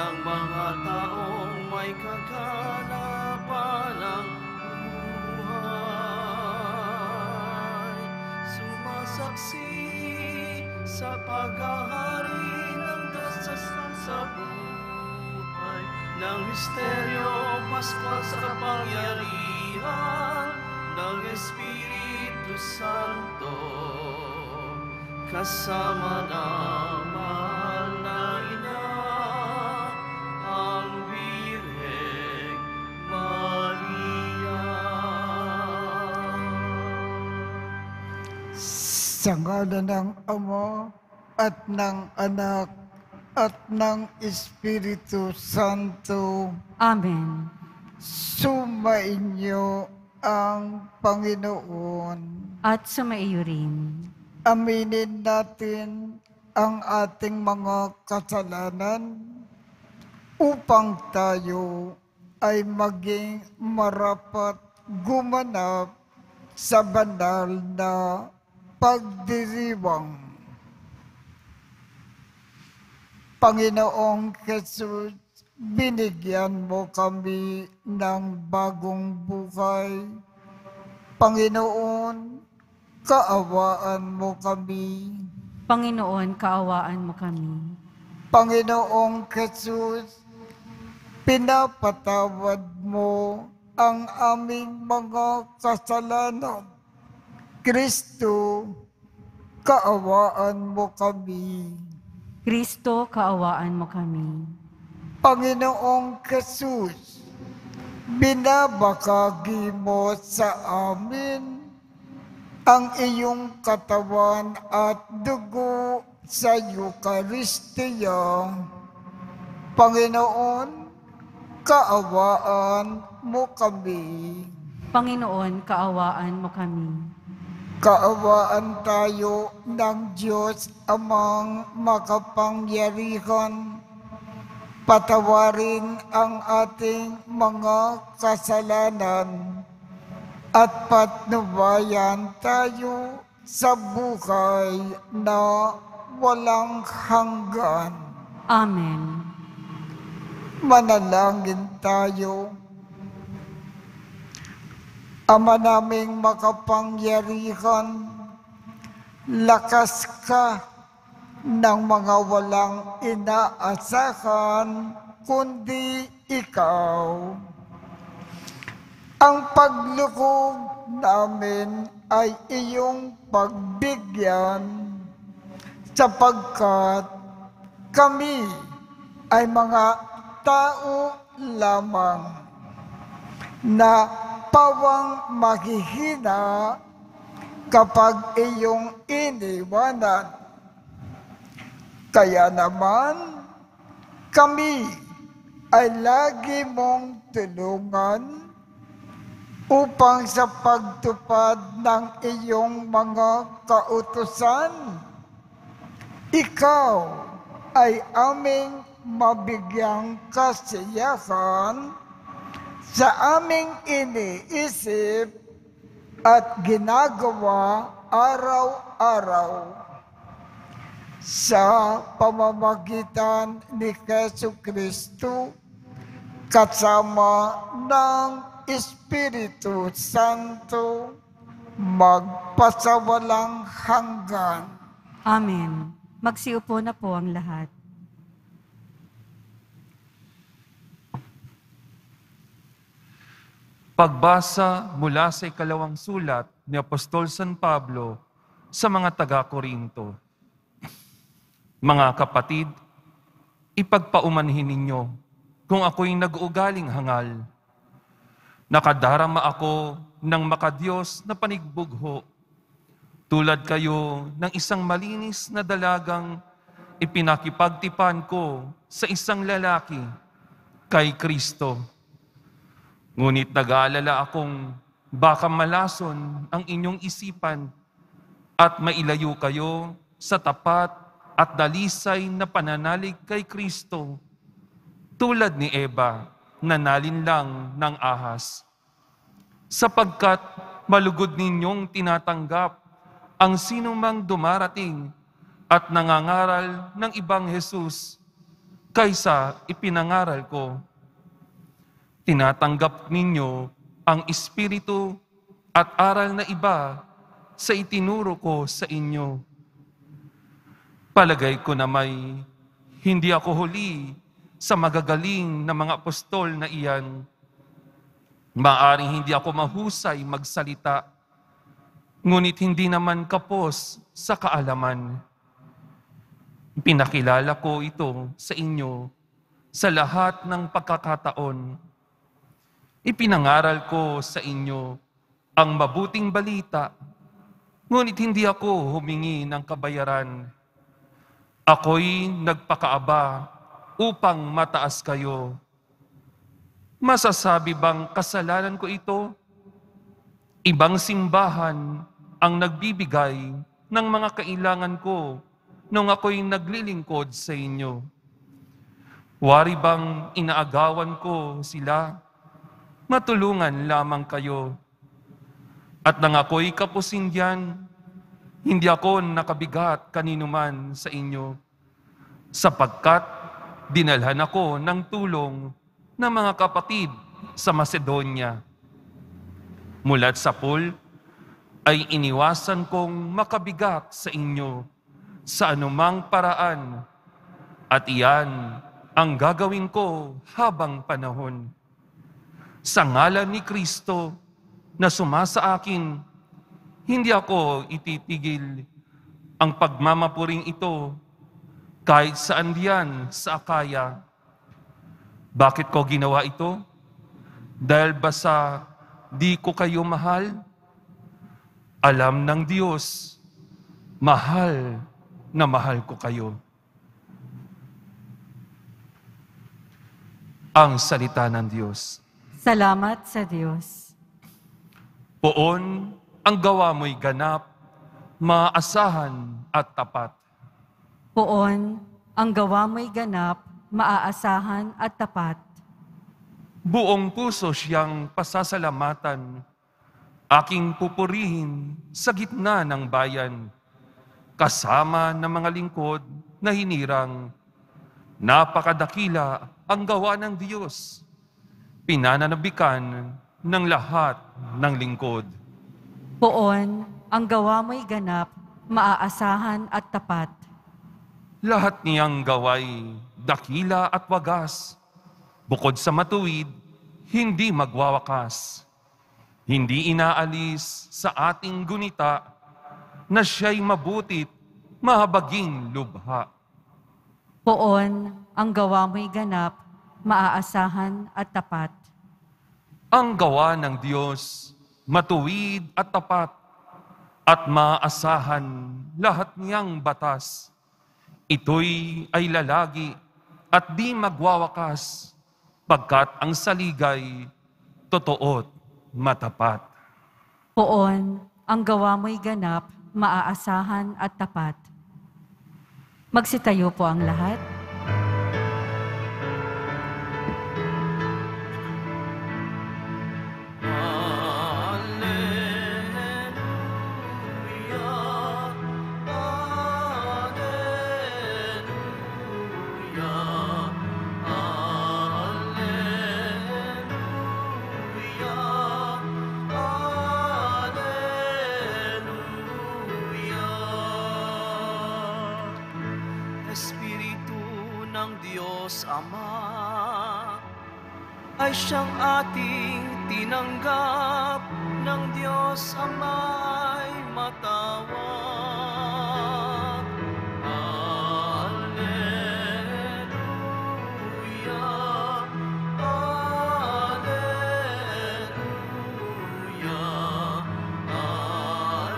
ng mga taong may kagalapan buhay. Sumasaksi sa paghahari ng dasasang sa buhay ng misteryo Paskal sa kapangyarihan ng Espiritu Santo kasama ng mahal na ina ang Birheng Maria. Sa ngalan ng Ama at ng Anak at ng Espiritu Santo. Amen. Sumainyo ang Panginoon. At sumaiyo rin. Aminin natin ang ating mga kasalanan upang tayo ay maging marapat gumanap sa banal na pagdiriwang. Panginoong Jesus, binigyan mo kami ng bagong buhay. Panginoon, kaawaan mo kami. Panginoon, kaawaan mo kami. Panginoong Jesus, pinapatawad mo ang aming mga kasalanan. Kristo, kaawaan mo kami. Kristo, kaawaan mo kami. Panginoong Jesus, binabakagi mo sa amin ang iyong katawan at dugo sa Eucharistia. Panginoon, kaawaan mo kami. Panginoon, kaawaan mo kami. Kaawaan tayo ng Diyos Amang makapangyarihan. Patawarin ang ating mga kasalanan at patnubayan tayo sa buhay na walang hanggan. Amen. Manalangin tayo. Ama naming makapangyarihan, lakas ka ng mga walang inaasahan kundi ikaw. Ang paglubog namin ay iyong pagbigyan sapagkat kami ay mga tao lamang na pawang maghihina kapag iyong iniwanan. Kaya naman kami ay lagi mong tulungan upang sa pagtupad ng iyong mga kautusan, ikaw ay aming mabigyang kasiyahan sa aming iniisip at ginagawa araw-araw. Sa pamamagitan ni Jesu Kristo, kasama ng Espiritu Santo, magpasawalang hanggan. Amen. Magsiupo na po ang lahat. Pagbasa mula sa ikalawang sulat ni Apostol San Pablo sa mga taga-Korinto. Mga kapatid, ipagpaumanhin ninyo kung ako'y nag-uugaling hangal. Nakadarama ako ng makadiyos na panigbugho, tulad kayo ng isang malinis na dalagang ipinakipagtipan ko sa isang lalaki, kay Kristo. Ngunit nag-aalala akong baka malason ang inyong isipan at mailayo kayo sa tapat at dalisay na pananalig kay Kristo, tulad ni Eva, nanalin lang ng ahas. Sapagkat malugod ninyong tinatanggap ang sinumang dumarating at nangangaral ng ibang Jesus kaysa ipinangaral ko. Tinatanggap ninyo ang Espiritu at aral na iba sa itinuro ko sa inyo. Palagay ko na may hindi ako huli sa magagaling na mga apostol na iyan. Maaring hindi ako mahusay magsalita, ngunit hindi naman kapos sa kaalaman. Pinakilala ko ito sa inyo sa lahat ng pagkakataon. Ipinangaral ko sa inyo ang mabuting balita, ngunit hindi ako humingi ng kabayaran. Ako'y nagpakaaba upang mataas kayo. Masasabi bang kasalanan ko ito? Ibang simbahan ang nagbibigay ng mga kailangan ko nung ako'y naglilingkod sa inyo. Wari bang inaagawan ko sila? Matulungan lamang kayo. At nang ako'y kapusin diyan, hindi ako nakabigat kaninuman sa inyo, sapagkat dinalhan ako ng tulong ng mga kapatid sa Macedonia. Mula sa Paul, ay iniwasan kong makabigat sa inyo sa anumang paraan, at iyan ang gagawin ko habang panahon. Sa ngalan ni Kristo na sumasa akin, hindi ako ititigil ang pagmamapuring ito kahit saan diyan sa Akaya. Bakit ko ginawa ito? Dahil ba sa di ko kayo mahal? Alam ng Diyos, mahal na mahal ko kayo. Ang salita ng Diyos. Salamat sa Diyos. Poon ang gawa mo'y ganap, maaasahan at tapat. Poon, ang gawa mo'y ganap, maaasahan at tapat. Buong puso siyang pasasalamatan, aking pupurihin sa gitna ng bayan, kasama ng mga lingkod na hinirang. Napakadakila ang gawa ng Diyos, pinananabikan ng lahat ng lingkod. Poon, ang gawa mo'y ganap, maaasahan at tapat. Lahat niyang gaway, dakila at wagas, bukod sa matuwid, hindi magwawakas. Hindi inaalis sa ating gunita na siya'y mabutit, mahabaging lubha. Poon, ang gawa mo'y ganap, maaasahan at tapat. Ang gawa ng Diyos, matuwid at tapat, at maaasahan lahat niyang batas. Ito'y ay lalagi at di magwawakas, pagkat ang saligay, totoo't matapat. Poon, ang gawa mo'y ganap, maaasahan at tapat. Magsitayo po ang lahat. Siyang ating tinanggap ng Diyos Ama ay matawag. Alleluia, alleluia, alleluia,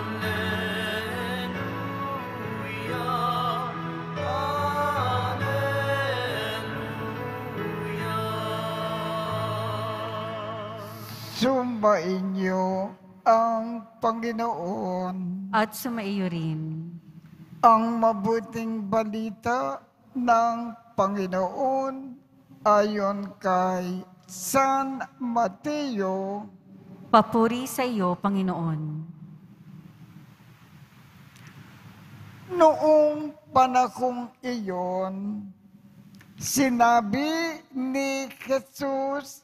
sumainyo ang Panginoon at sumaiyo rin ang mabuting balita ng Panginoon ayon kay San Mateo. Papuri sa iyo, Panginoon. Noong panahong iyon, Sinabi ni Jesus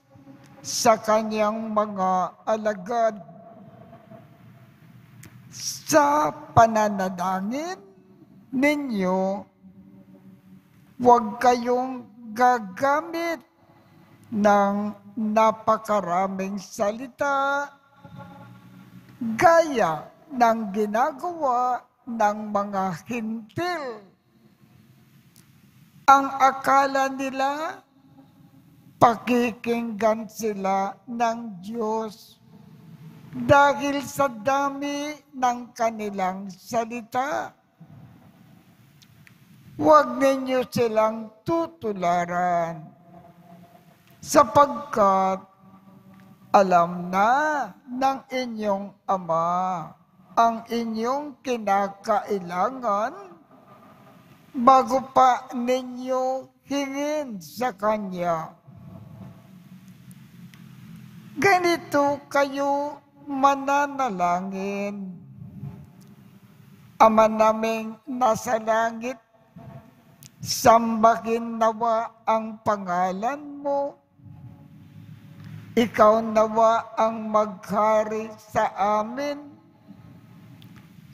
sa kanyang mga alagad, sa pananalangin ninyo, huwag kayong gagamit ng napakaraming salita gaya ng ginagawa ng mga hintil. Ang akala nila, pakikinggan sila ng Diyos dahil sa dami ng kanilang salita. Huwag ninyo silang tutularan, sapagkat alam na ng inyong Ama ang inyong kinakailangan bago pa ninyo hingin sa Kanya. Ganito kayo mananalangin. Ama naming nasa langit, sambahin nawa ang pangalan mo. Ikaw nawa ang maghari sa amin.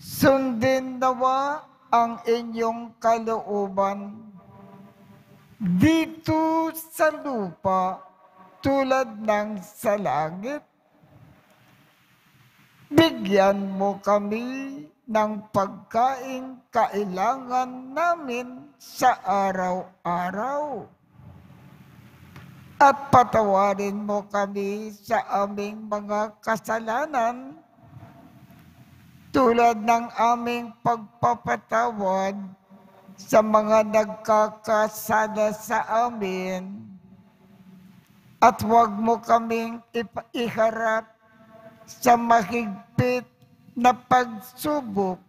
Sundin nawa ang inyong kalooban dito sa lupa tulad ng sa langit. Bigyan mo kami ng pagkain kailangan namin sa araw-araw. At patawarin mo kami sa aming mga kasalanan tulad ng aming pagpapatawad sa mga nagkakasala sa amin. At huwag mo kaming iharap sa mahigpit na pagsubok,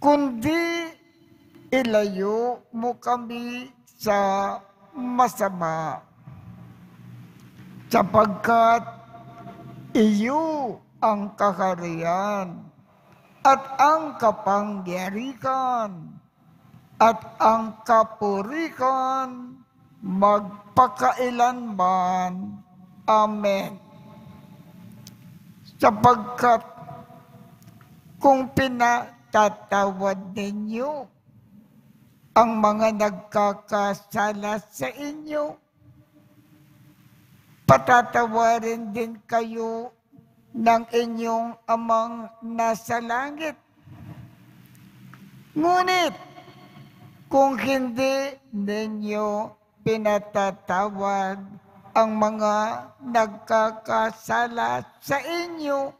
kundi ilayo mo kami sa masama, sapagkat iyo ang kaharian at ang kapangyarihan at ang kapurihan magpakailanman. Amen. Sapagkat kung pinatatawad ninyo ang mga nagkakasala sa inyo, patatawarin din kayo ng inyong Amang nasa langit. Ngunit kung hindi ninyo pinatatawad ang mga nagkakasala sa inyo,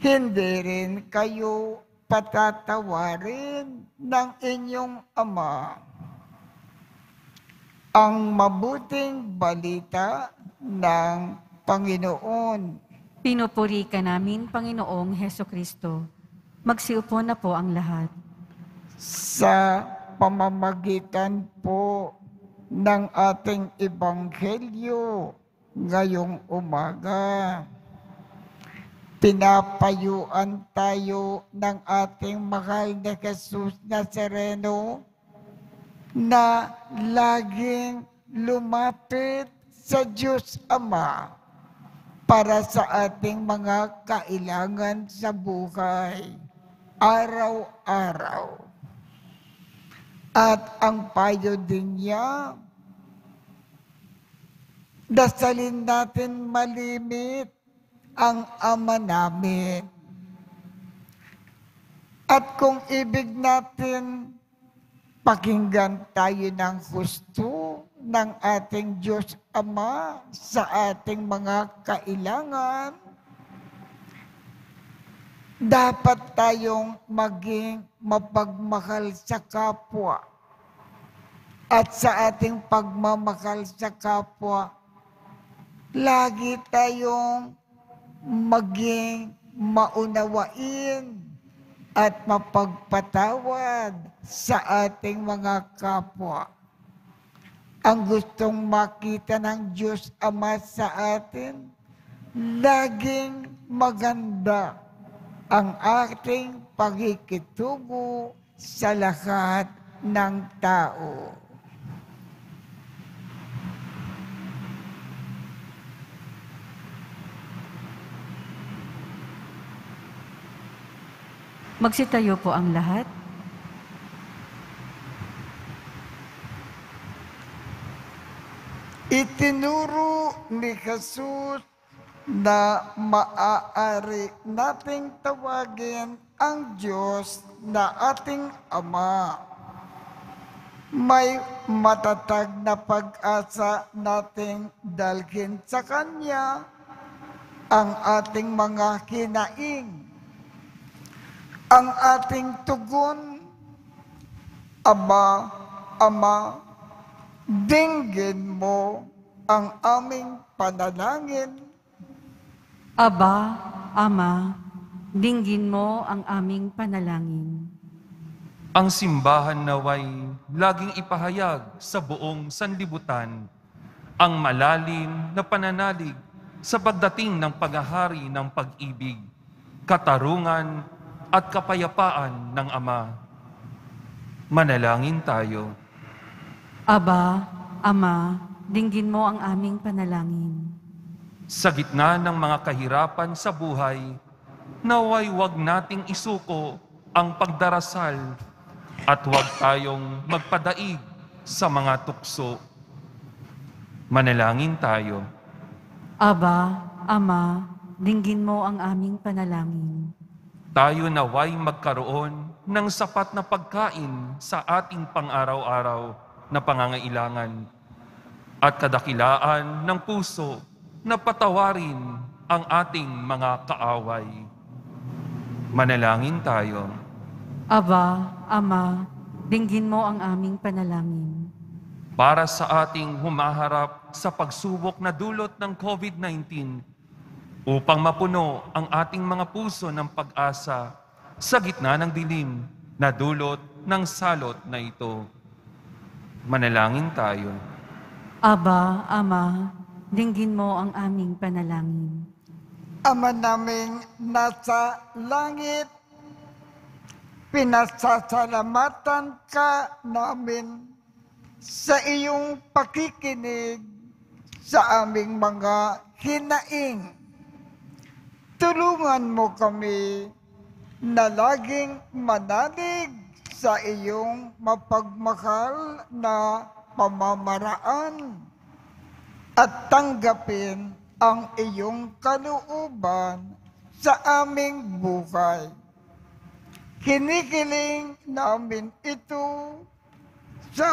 hindi rin kayo patatawarin ng inyong Ama. Ang mabuting balita ng Panginoon. Pinupuri ka namin, Panginoong Hesukristo. Magsiupo na po ang lahat. Sa pamamagitan po ng ating Ebanghelyo ngayong umaga, pinapayuan tayo ng ating mahal na Jesus Nazareno na laging lumapit sa Diyos Ama para sa ating mga kailangan sa buhay, araw-araw. At ang payo din niya, dasalin natin malimit ang Ama namin. At kung ibig natin pakinggan tayo ng gusto ng ating Diyos Ama sa ating mga kailangan, dapat tayong maging mapagmahal sa kapwa. At sa ating pagmamahal sa kapwa, lagi tayong maging maunawain at mapagpatawad sa ating mga kapwa. Ang gustong makita ng Diyos Ama sa atin, laging maganda ang ating pagkikitungo sa lahat ng tao. Magsitayo po ang lahat. Itinuro ni Jesus na maaari nating tawagin ang Diyos na ating Ama. May matatag na pag-asa nating dalhin sa Kanya ang ating mga hinaing, ang ating tugon. Ama, Ama, dinggin mo ang aming panalangin. Aba, Ama, dinggin mo ang aming panalangin. Ang simbahan naway laging ipahayag sa buong sanlibutan ang malalim na pananalig sa pagdating ng paghahari ng pag-ibig, katarungan at kapayapaan ng Ama. Manalangin tayo. Aba, Ama, dinggin mo ang aming panalangin. Sa gitna ng mga kahirapan sa buhay, naway wag nating isuko ang pagdarasal at wag tayong magpadaig sa mga tukso. Manalangin tayo. Aba, Ama, dinggin mo ang aming panalangin. Tayo naway magkaroon ng sapat na pagkain sa ating pang-araw-araw na pangangailangan at kadakilaan ng puso na patawarin ang ating mga kaaway. Manalangin tayo. Aba, Ama, dinggin mo ang aming panalangin. Para sa ating humaharap sa pagsubok na dulot ng COVID-19, upang mapuno ang ating mga puso ng pag-asa sa gitna ng dilim na dulot ng salot na ito. Manalangin tayo. Aba, Ama, dinggin mo ang aming panalangin. Ama naming nasa langit, pinasasalamatan ka namin sa iyong pakikinig sa aming mga hinaing. Tulungan mo kami na laging manalig sa iyong mapagmahal na pamamaraan at tanggapin ang iyong kalooban sa aming buhay. Hinihiling namin ito sa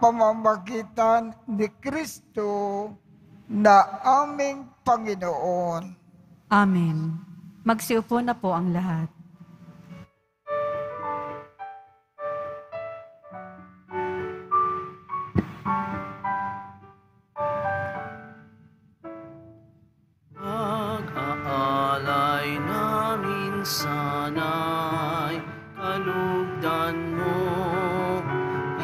pamamagitan ni Kristo na aming Panginoon. Amen. Magsiupo na po ang lahat. Sana'y kalugdan mo,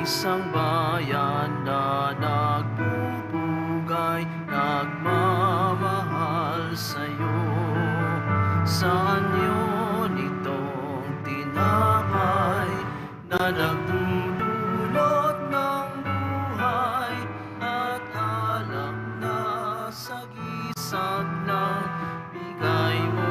isang bayan na nagbubugay, nagmamahal sa'yo. Saan yun itong tinapay na nagdudulot ng buhay at alak na sagisag ng bigay mo?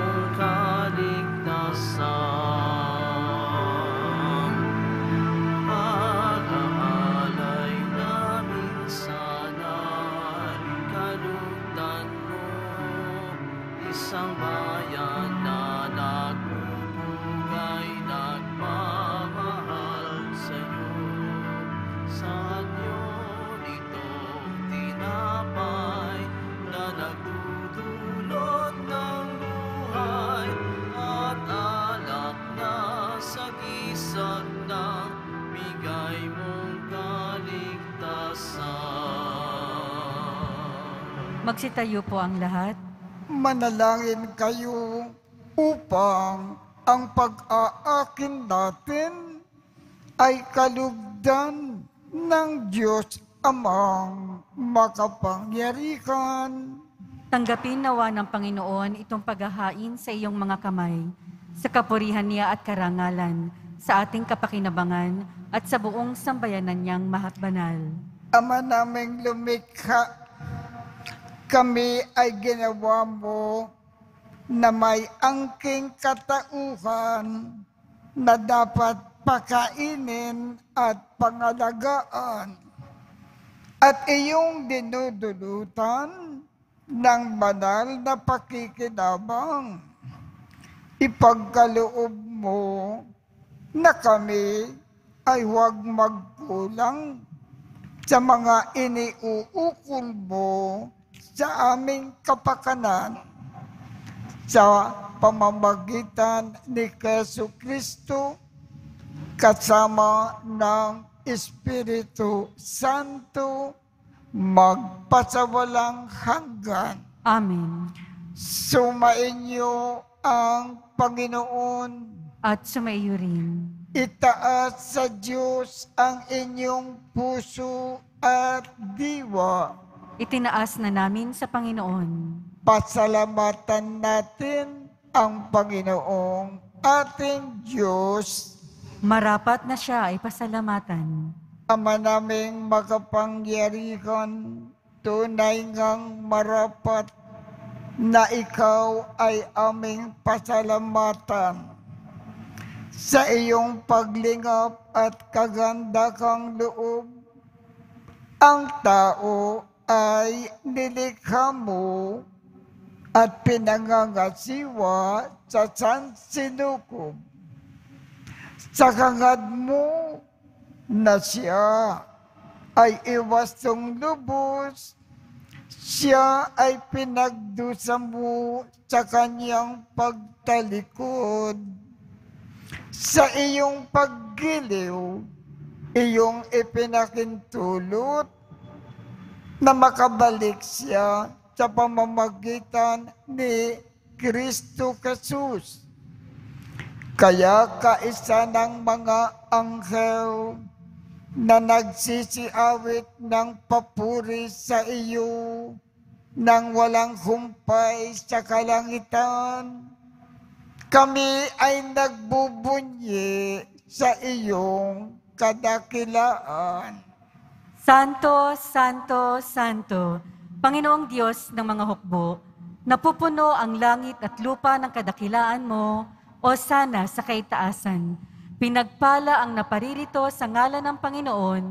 Magsitayo po ang lahat. Manalangin kayo upang ang pag-aakin natin ay kalugdan ng Diyos Amang makapangyarihan. Tanggapin nawa ng Panginoon itong paghahain sa iyong mga kamay, sa kapurihan niya at karangalan, sa ating kapakinabangan at sa buong sambayanan niyang mahatbanal. Ama naming lumikha, kami ay ginawa mo na may angking katauhan na dapat pakainin at pangalagaan at iyong dinudulutan ng banal na pakikinabang. Ipagkaloob mo na kami ay huwag magkulang sa mga iniuukol mo sa aming kapakanan sa pamamagitan ni Jesucristo kasama ng Espiritu Santo magpasawalang hanggan. Amen. Sumainyo ang Panginoon at sumaiyo rin. Itaas sa Diyos ang inyong puso at diwa. Itinaas na namin sa Panginoon. Pasalamatan natin ang Panginoong ating Diyos. Marapat na siya ay pasalamatan. Ama naming makapangyarihan, tunay ngang marapat na ikaw ay aming pasalamatan sa iyong paglingap at kagandahang loob. Ang tao ay nilikha mo at pinangangasiwa sa sansinukob. Sa kagad mo na siya ay iwasong lubos, siya ay pinagdusa mo sa kanyang pagtalikod. Sa iyong paggiliw, iyong ipinakintulot na makabalik siya sa pamamagitan ni Kristo Jesus. Kaya kaisa ng mga anghel na nagsisiawit ng papuri sa iyo nang walang humpay sa kalangitan, kami ay nagbubunyi sa iyong kadakilaan. Santo, Santo, Santo, Panginoong Diyos ng mga hukbo, napupuno ang langit at lupa ng kadakilaan mo, o sana sa kaitaasan. Pinagpala ang naparirito sa ngalan ng Panginoon,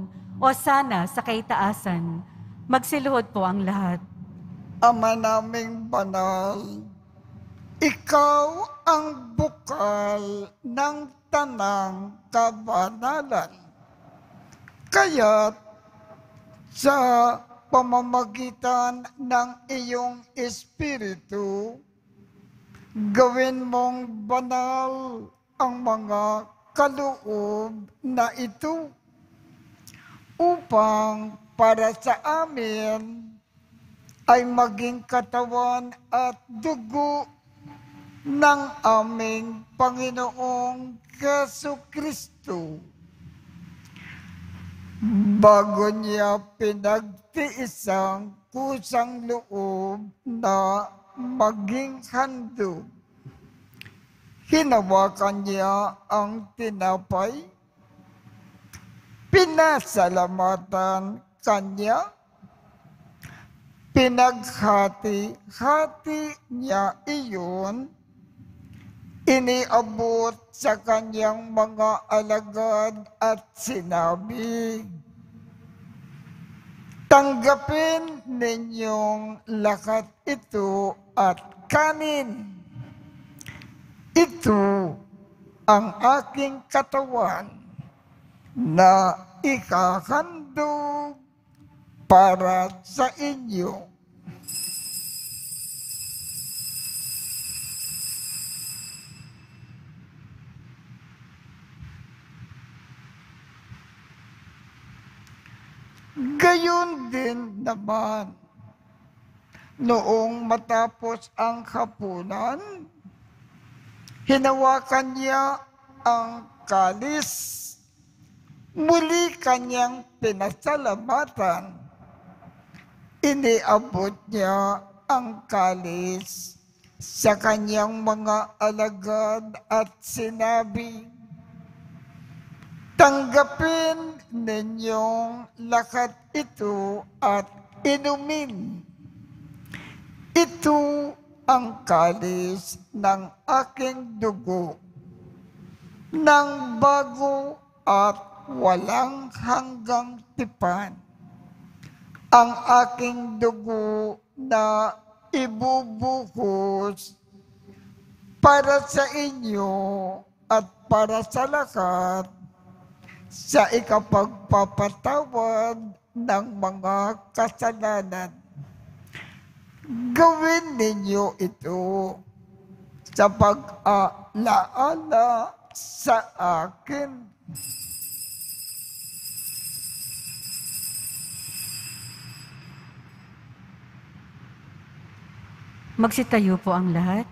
o sana sa kaitaasan. Magsiluhod po ang lahat. Ama naming banal, ikaw ang bukal ng tanang kabanalan. Kaya't sa pamamagitan ng iyong Espiritu, gawin mong banal ang mga kaloob na ito upang para sa amin ay maging katawan at dugo ng aming Panginoong Jesucristo. Bago niya pinagtiisang kusang loob na maging handog, hinawakan niya ang tinapay, pinasalamatan kanya, pinaghati-hati niya iyon, iniabot sa kanyang mga alagad at sinabi, tanggapin ninyong lahat ito at kanin. Ito ang aking katawan na ikahandog para sa inyo. Gayon din naman, noong matapos ang hapunan, hinawakan niya ang kalis, muli kanyang pinasalamatan. Iniabot niya ang kalis sa kanyang mga alagad at sinabi, tanggapin ninyong lahat ito at inumin. Ito ang kalis ng aking dugo ng bago at walang hanggang tipan ang aking dugo na ibubuhos para sa inyo at para sa lahat sa ikapagpapatawad ng mga kasalanan. Gawin ninyo ito sa pag-alaala sa akin. Magsitayo po ang lahat.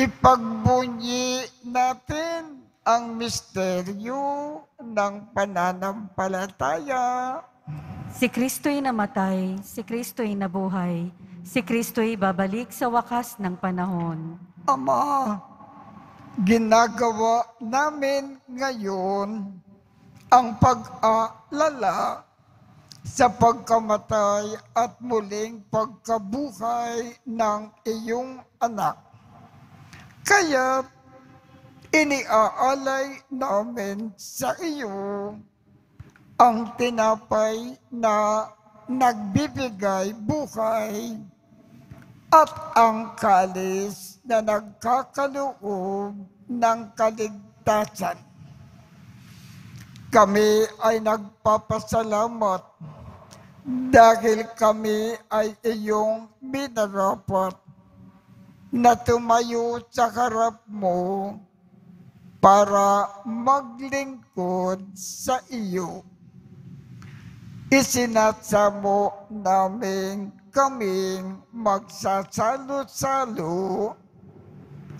Ipagbunyi natin ang misteryo ng pananampalataya. Si Kristo'y namatay, si Kristo'y nabuhay, si Kristo'y babalik sa wakas ng panahon. Ama, ginagawa namin ngayon ang pag-alala sa pagkamatay at muling pagkabuhay ng iyong anak. Kaya iniaalay namin sa iyo ang tinapay na nagbibigay buhay at ang kalis na nagkakaloob ng kaligtasan. Kami ay nagpapasalamat dahil kami ay iyong minarapat na tumayo sa harap mo para maglingkod sa iyo. Isinasamo namin kaming magsasalo-salo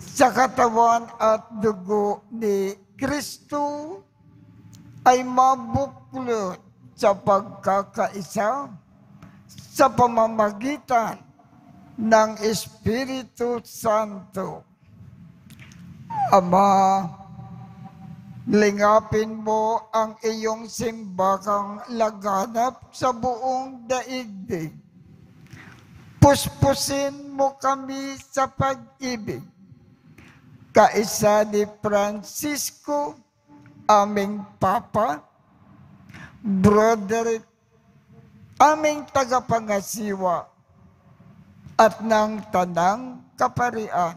sa katawan at dugo ni Kristo ay mabuklod sa pagkakaisa sa pamamagitan ng Espiritu Santo. Ama, lingapin mo ang iyong simbakang laganap sa buong daigdig. Puspusin mo kami sa pag-ibig. Kaisa ni Francisco, aming Papa, Broderick, aming tagapangasiwa, at ng Tanang Kaparian.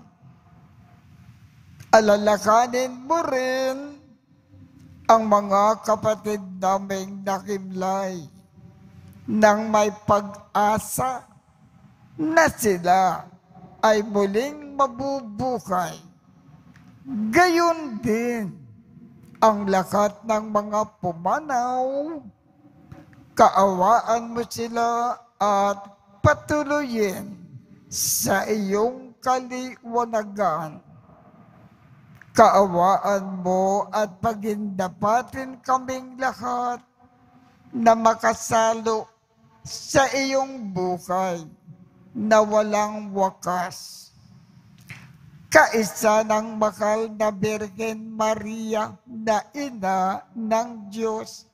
Alalakanin mo rin ang mga kapatid naming nakimlay nang may pag-asa na sila ay muling mabubuhay. Gayon din ang lahat ng mga pumanaw, kaawaan mo sila at patuloyin sa iyong kaliwanagan. Kaawaan mo at pagindapatin kaming lahat na makasalo sa iyong buhay na walang wakas. Kaisa ng mahal na Birhen Maria na ina ng Diyos,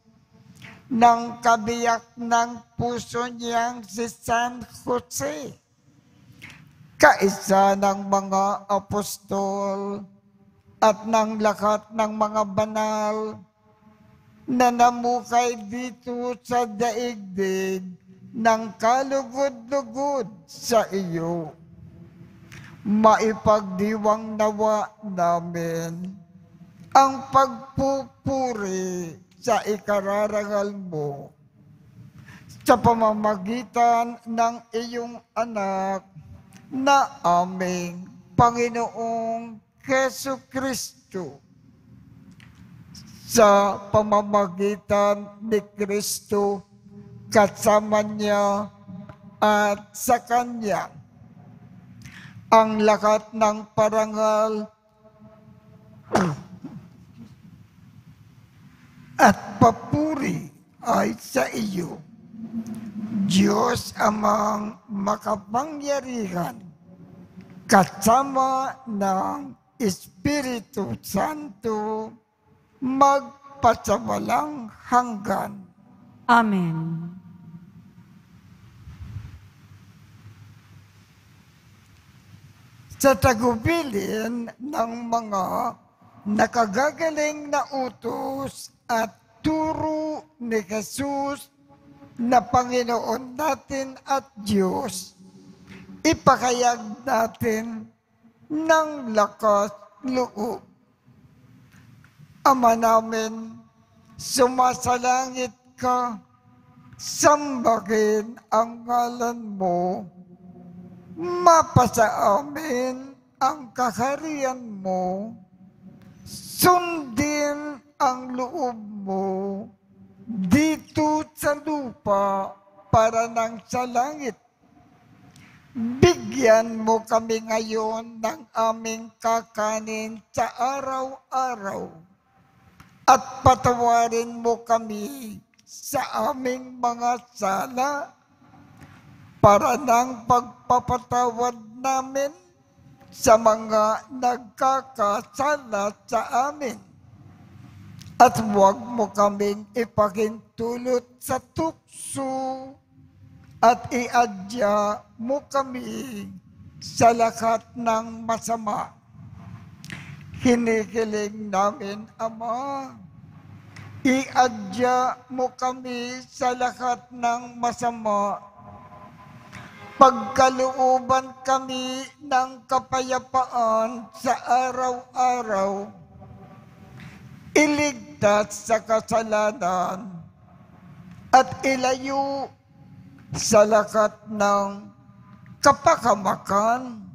ng kabiyak ng puso niyang si San Jose. Kaisa ng mga apostol at ng lahat ng mga banal na namukay dito sa daigdig ng kalugod-lugod sa iyo. Maipagdiwang nawa namin ang pagpupuri sa ikararangal mo sa pamamagitan ng iyong anak na aming Panginoong Hesu Kristo. Sa pamamagitan ni Kristo, kasama niya at sa kanya, ang lahat ng parangal at papuri ay sa iyo, Diyos Amang makapangyarihan, kasama ng Espiritu Santo, magpasawalang hanggan. Amen. sa tagubilin ng mga nakagagaling na utos at turo ni Jesus na Panginoon natin at Diyos, ipakayag natin ng lakas loob. Ama namin, sumasalangit ka, sambahin ang ngalan mo, mapasa amin ang kaharian mo, sundin ang loob mo dito sa lupa para nang sa langit. Bigyan mo kami ngayon ng aming kakanin sa araw-araw at patawarin mo kami sa aming mga sala para nang pagpapatawad namin sa mga nagkakasala sa amin. At huwag mo kaming ipakintulot sa tukso at iadya mo kami sa lahat ng masama. Hinihiling namin, Ama, iadya mo kami sa lahat ng masama. Pagkalooban kami ng kapayapaan sa araw-araw, iligtas sa kasalanan at ilayo sa lakat ng kapakamakan,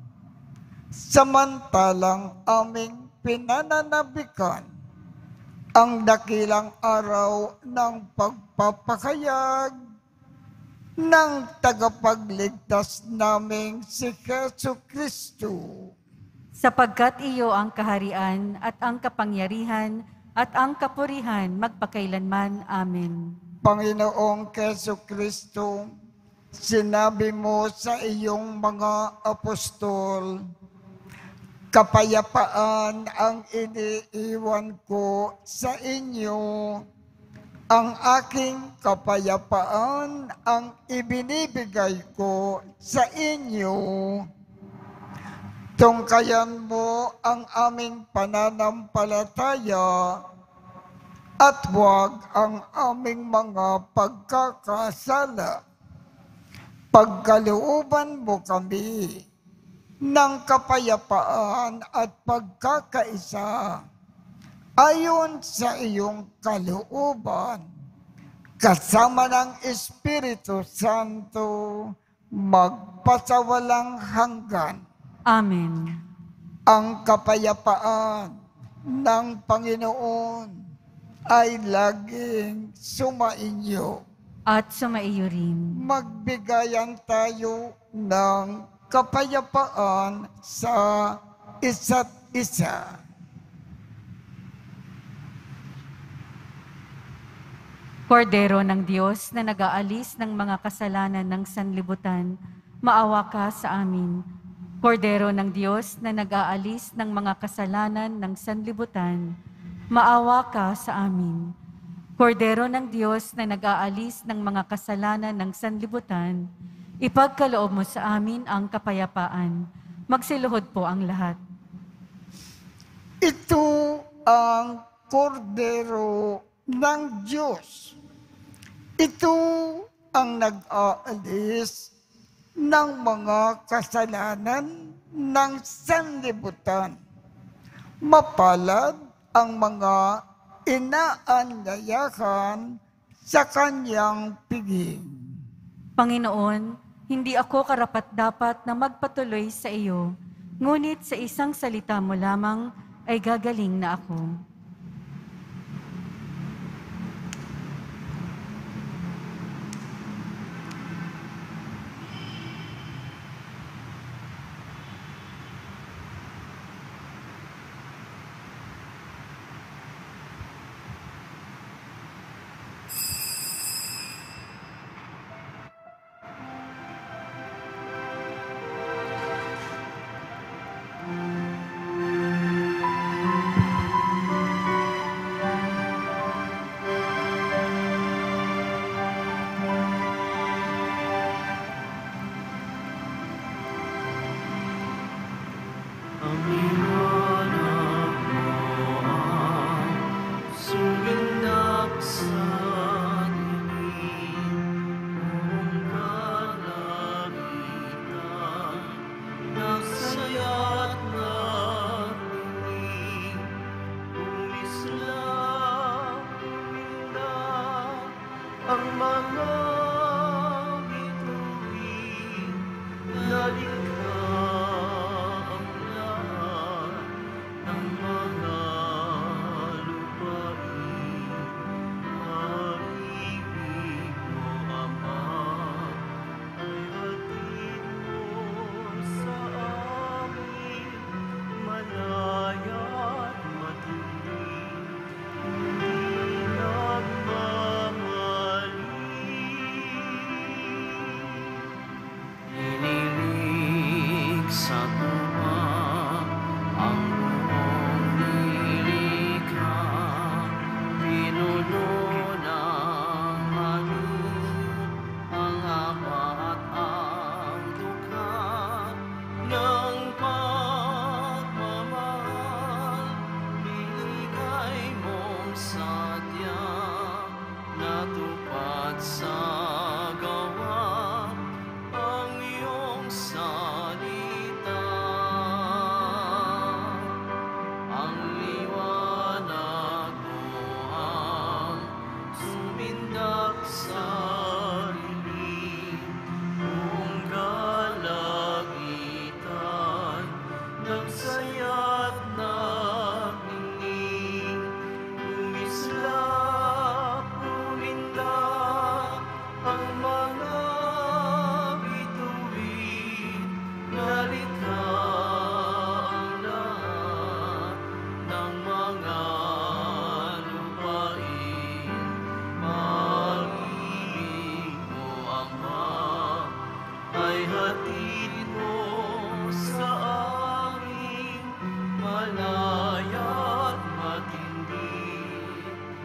samantalang aming pinananabikan ang dakilang araw ng pagpapakayag ng tagapagligtas naming si Hesu Kristo. Sapagkat iyo ang kaharian at ang kapangyarihan at ang kapurihan magpakailanman. Amen. Panginoong Hesu Kristo, sinabi mo sa iyong mga apostol, kapayapaan ang iniiwan ko sa inyo, ang aking kapayapaan ang ibinibigay ko sa inyo. Tungkayan mo ang aming pananampalataya at huwag ang aming mga pagkakasala. Pagkalooban mo kami ng kapayapaan at pagkakaisa ayon sa iyong kalooban, kasama ng Espiritu Santo, magpasawalang hanggan. Amen. Ang kapayapaan ng Panginoon ay laging sumaiyo. At sumaiyo rin. Magbigayan tayo ng kapayapaan sa isa't isa. Kordero ng Diyos na nag-aalis ng mga kasalanan ng sanlibutan, maawa ka sa amin. Kordero ng Diyos na nag-aalis ng mga kasalanan ng sanlibutan, maawa ka sa amin. Kordero ng Diyos na nag-aalis ng mga kasalanan ng sanlibutan, ipagkaloob mo sa amin ang kapayapaan. Magsiluhod po ang lahat. Ito ang Kordero ng Diyos. Ito ang nag-aalis ng mga kasalanan ng sanlibutan. Mapalad ang mga inaanyayahan sa kanyang piging. Panginoon, hindi ako karapat-dapat na magpatuloy sa iyo, ngunit sa isang salita mo lamang ay gagaling na ako. ang mga bituin na likha ang lahat ng mga lupain. Pag-ibig mo, Ama, ay hatid mo sa amin, malaya at matindi.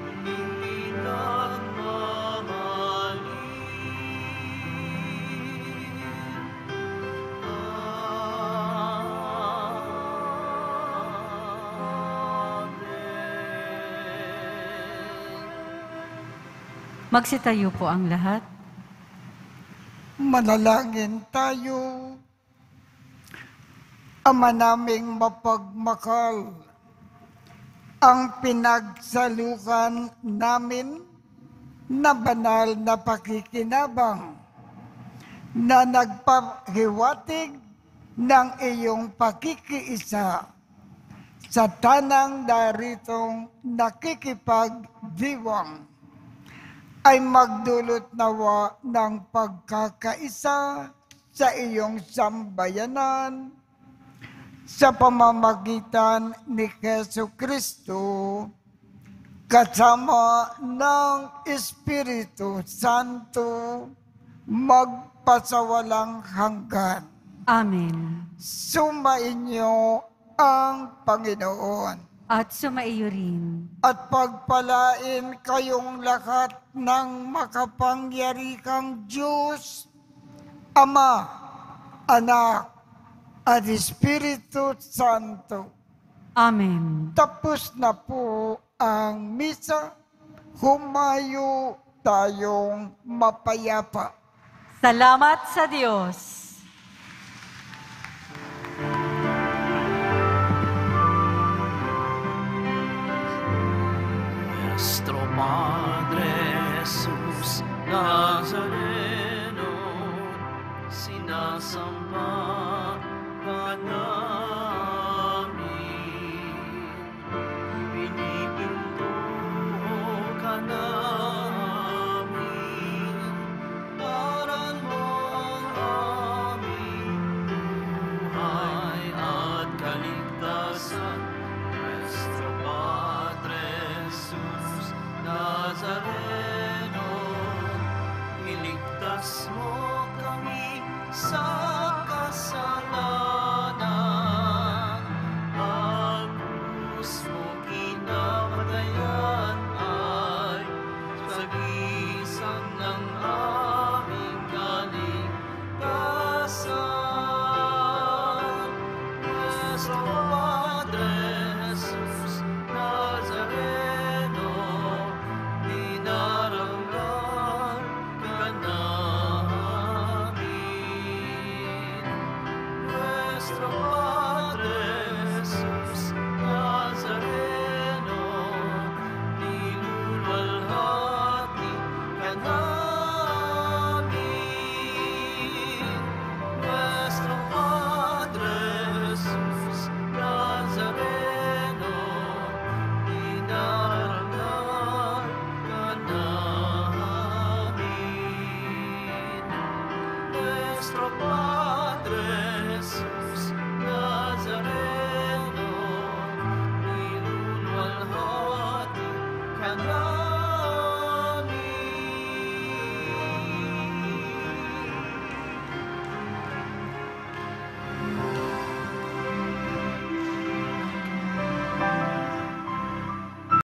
Hindi Magsitayo po ang lahat. Manalangin tayo. Ama naming mapagmakal, ang pinagsalukan namin na banal na pakikinabang na nagpahiwatig ng iyong pakikiisa sa tanang daritong nakikipagdiwang ay magdulot nawa ng pagkakaisa sa iyong sambayanan sa pamamagitan ni Jesucristo kasama ng Espiritu Santo magpasawalang hanggan. Amen. Sumainyo ang Panginoon. At sumaiyo rin. At pagpalain kayong lahat ng makapangyarikang Diyos, Ama, Anak, at Espiritu Santo. Amen. Tapos na po ang misa. Humayo tayong mapayapa. Salamat sa Diyos. Nuestro Padre Jesus Nazareno, sinasamba ka namin, pinipinto ka namin, taran mo ang aming buhay at kaligtasan, Nuestro Padre Jesus Nazareno, iligtas mo kami sa